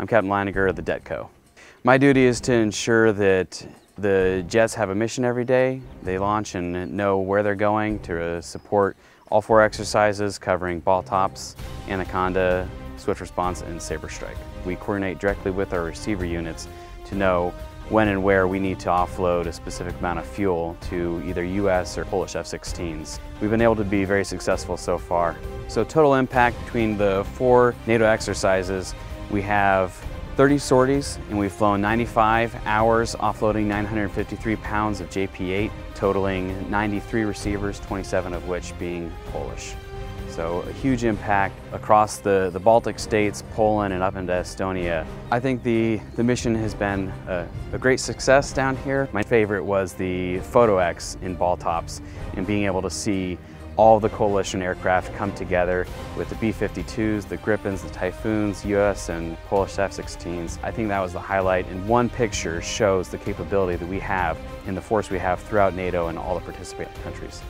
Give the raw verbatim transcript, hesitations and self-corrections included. I'm Captain Leiniger of the DETCO. My duty is to ensure that the jets have a mission every day. They launch and know where they're going to support all four exercises covering Baltops, Anaconda, Swift Response, and Saber Strike. We coordinate directly with our receiver units to know when and where we need to offload a specific amount of fuel to either U S or Polish F sixteens. We've been able to be very successful so far. So total impact between the four NATO exercises, we have thirty sorties, and we've flown ninety-five hours offloading nine hundred fifty-three pounds of J P eight, totaling ninety-three receivers, twenty-seven of which being Polish. So a huge impact across the, the Baltic states, Poland, and up into Estonia. I think the, the mission has been a, a great success down here. My favorite was the PhotoEx in Baltops, and being able to see all the coalition aircraft come together with the B fifty-twos, the Gripens, the Typhoons, U S and Polish F sixteens. I think that was the highlight, and one picture shows the capability that we have and the force we have throughout NATO and all the participating countries.